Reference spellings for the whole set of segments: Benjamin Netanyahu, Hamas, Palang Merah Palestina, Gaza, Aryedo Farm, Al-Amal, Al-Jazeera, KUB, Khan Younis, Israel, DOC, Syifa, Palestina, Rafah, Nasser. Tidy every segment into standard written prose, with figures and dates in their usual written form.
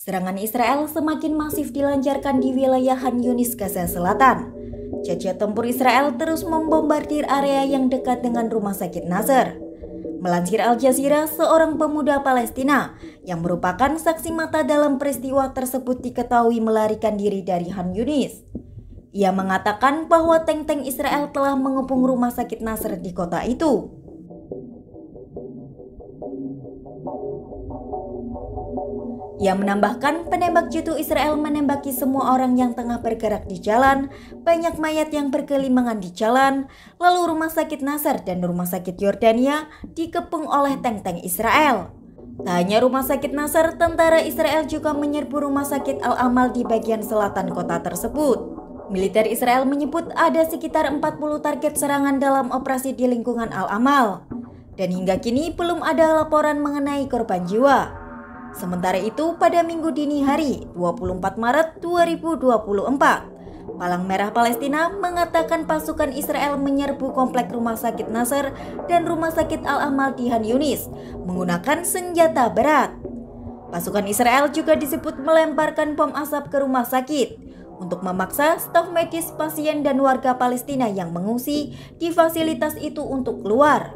Serangan Israel semakin masif dilancarkan di wilayah Khan Younis, Gaza Selatan. Jet tempur Israel terus membombardir area yang dekat dengan rumah sakit Nasser. Melansir Al-Jazeera, seorang pemuda Palestina yang merupakan saksi mata dalam peristiwa tersebut diketahui melarikan diri dari Khan Younis. Ia mengatakan bahwa tank-tank Israel telah mengepung rumah sakit Nasser di kota itu. Ia menambahkan, penembak jitu Israel menembaki semua orang yang tengah bergerak di jalan, banyak mayat yang bergelimangan di jalan, lalu rumah sakit Nasser dan rumah sakit Yordania dikepung oleh tank-tank Israel. Tak hanya rumah sakit Nasser, tentara Israel juga menyerbu rumah sakit Al-Amal di bagian selatan kota tersebut. Militer Israel menyebut ada sekitar 40 target serangan dalam operasi di lingkungan Al-Amal. Dan hingga kini belum ada laporan mengenai korban jiwa. Sementara itu, pada Minggu dini hari, 24 Maret 2024, Palang Merah Palestina mengatakan pasukan Israel menyerbu komplek rumah sakit Nasser dan rumah sakit Al-Amal di Khan Younis menggunakan senjata berat. Pasukan Israel juga disebut melemparkan bom asap ke rumah sakit untuk memaksa staf medis, pasien, dan warga Palestina yang mengungsi di fasilitas itu untuk keluar.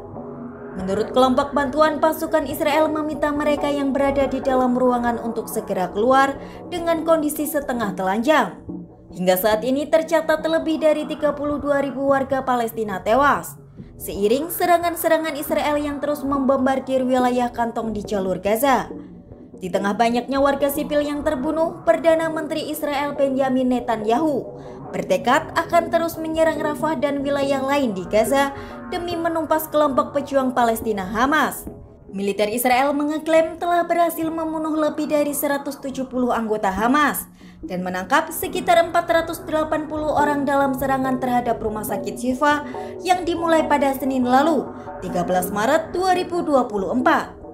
Menurut kelompok bantuan, pasukan Israel meminta mereka yang berada di dalam ruangan untuk segera keluar dengan kondisi setengah telanjang. Hingga saat ini tercatat lebih dari 32.000 warga Palestina tewas, seiring serangan-serangan Israel yang terus membombardir wilayah kantong di jalur Gaza. Di tengah banyaknya warga sipil yang terbunuh, Perdana Menteri Israel Benjamin Netanyahu bertekad akan terus menyerang Rafah dan wilayah lain di Gaza demi menumpas kelompok pejuang Palestina Hamas. Militer Israel mengeklaim telah berhasil membunuh lebih dari 170 anggota Hamas dan menangkap sekitar 480 orang dalam serangan terhadap rumah sakit Syifa yang dimulai pada Senin lalu, 13 Maret 2024.